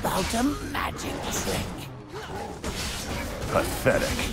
about a magic trick. Pathetic.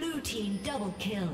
Blue team double kill.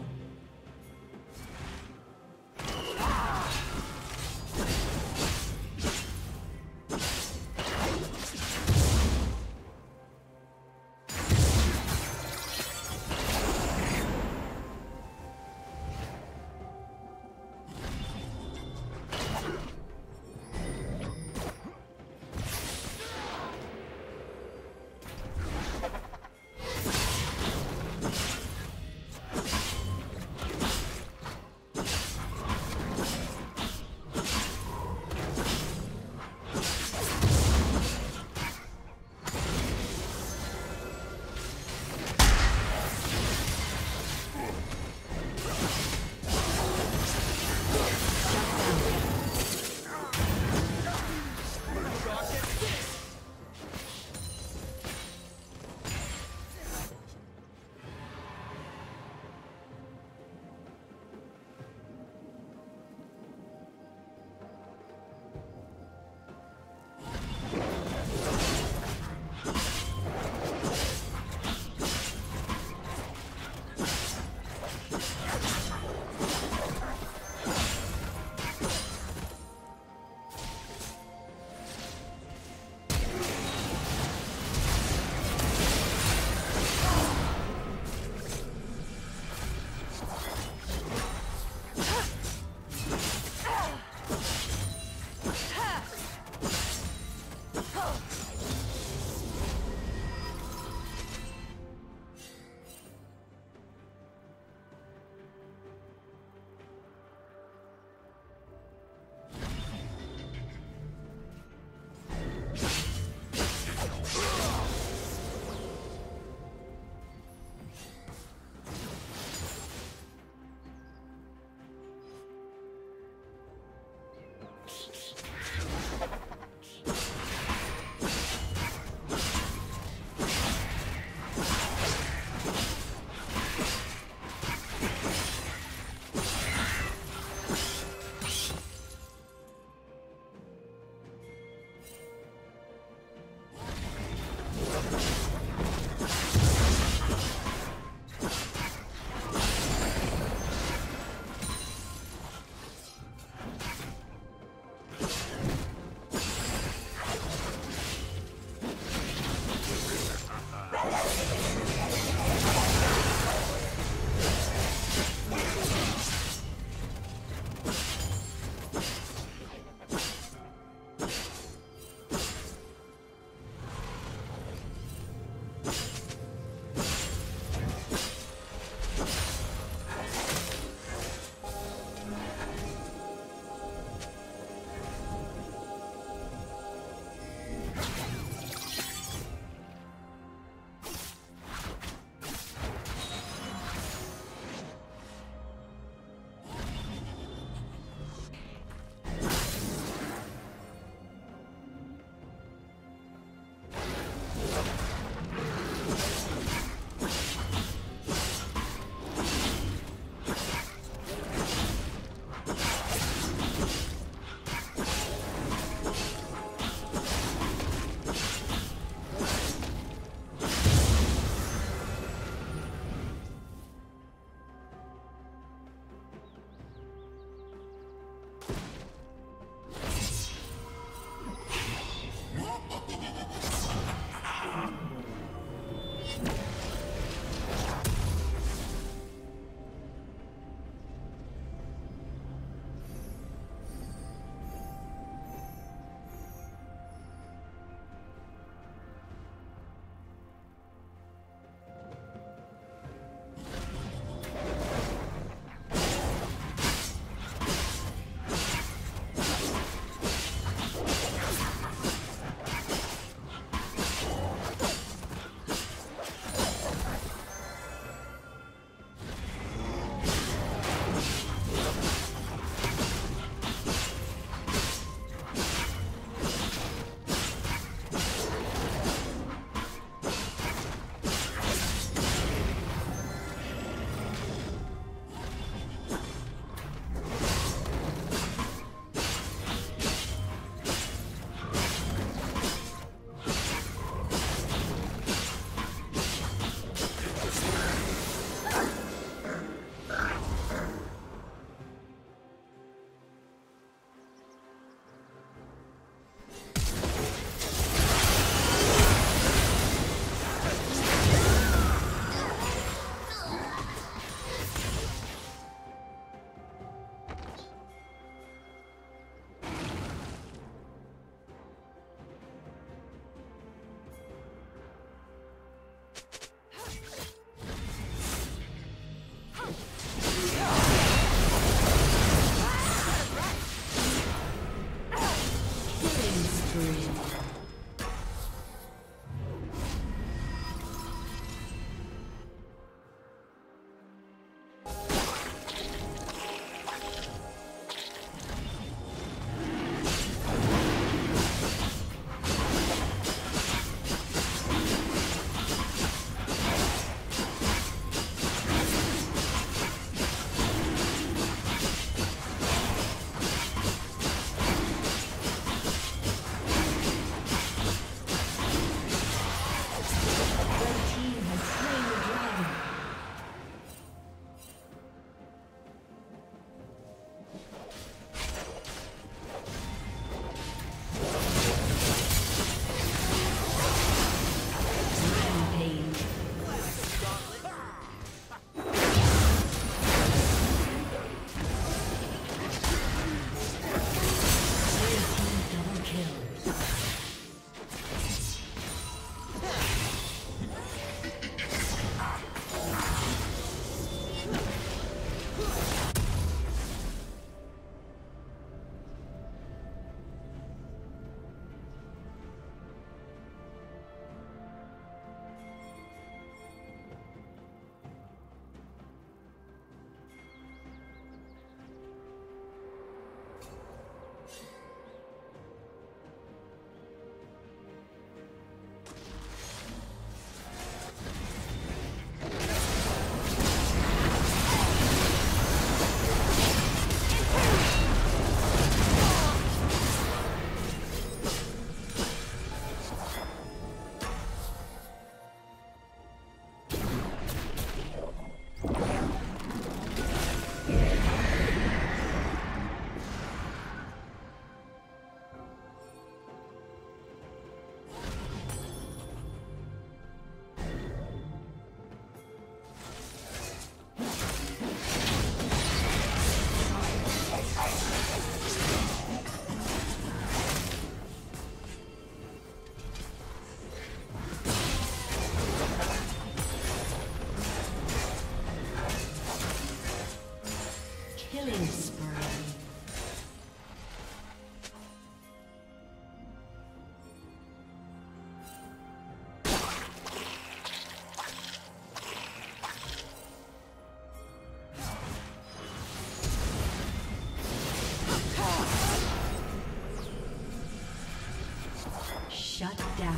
down.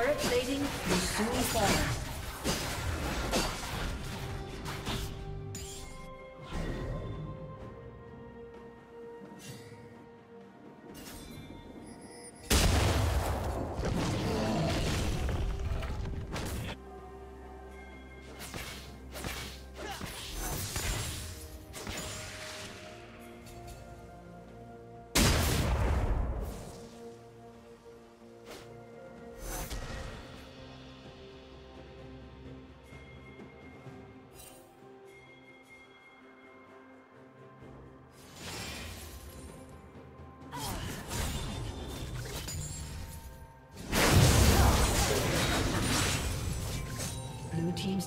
Turret plating will soon fall. Blue team's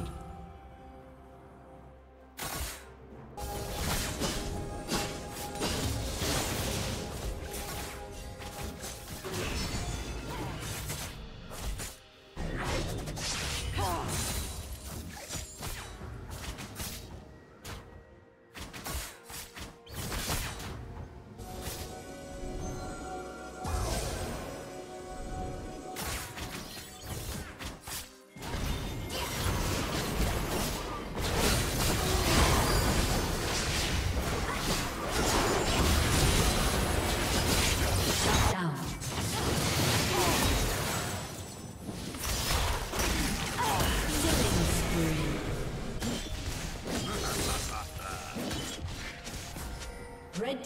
Red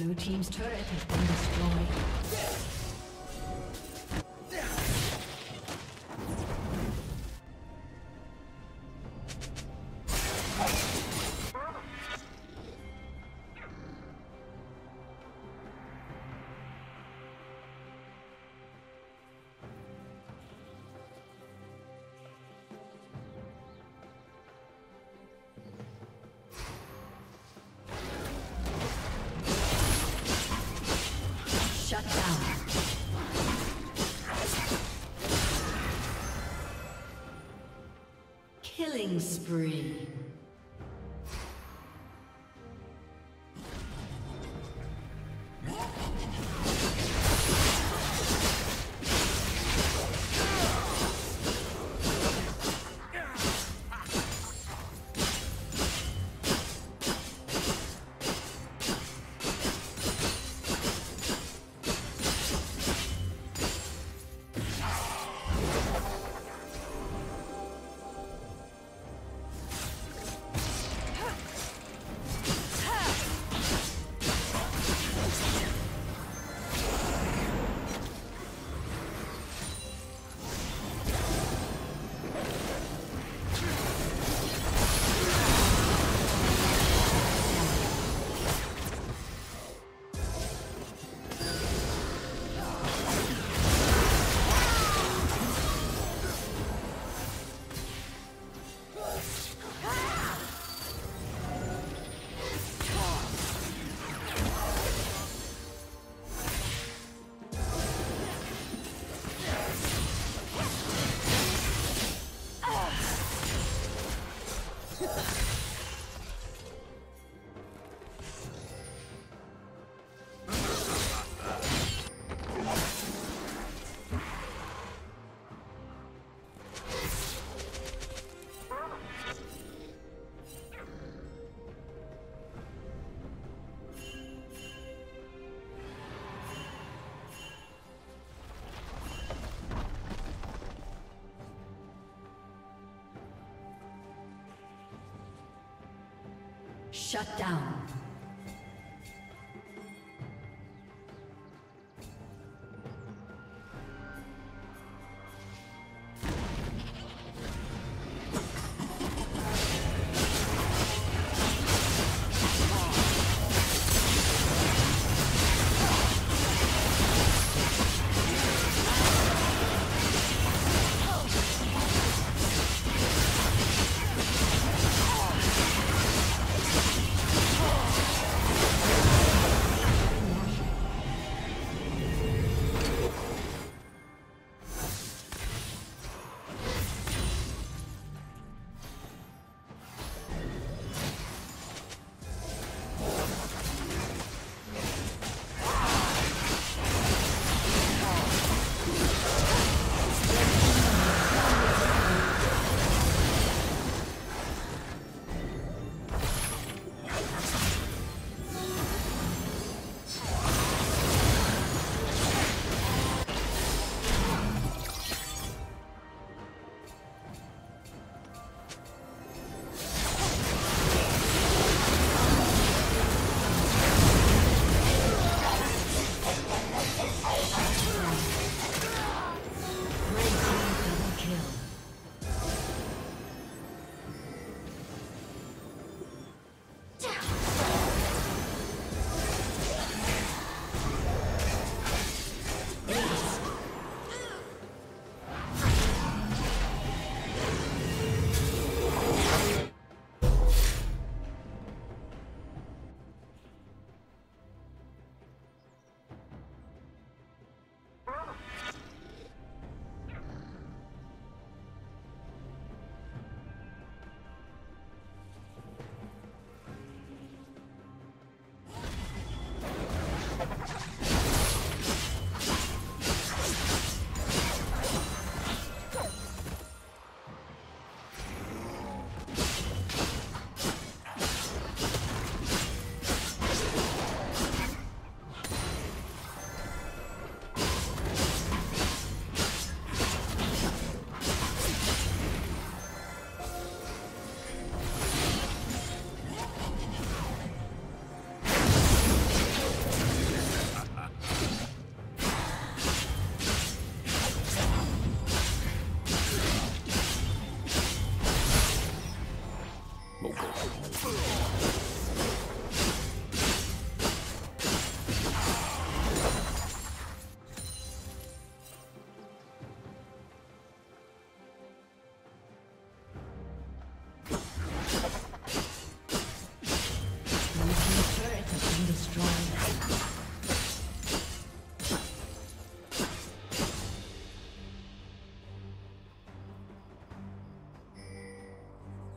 Blue team's turret has been destroyed. Shut down. Killing spree. Shut down. Oh! mobile.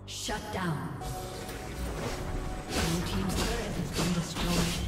Shut down. Blue team's turret has been destroyed.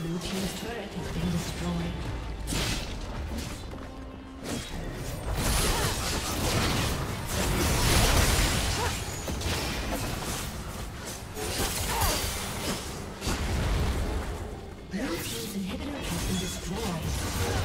Blue team's turret has been destroyed. Blue team's inhibitor has been destroyed.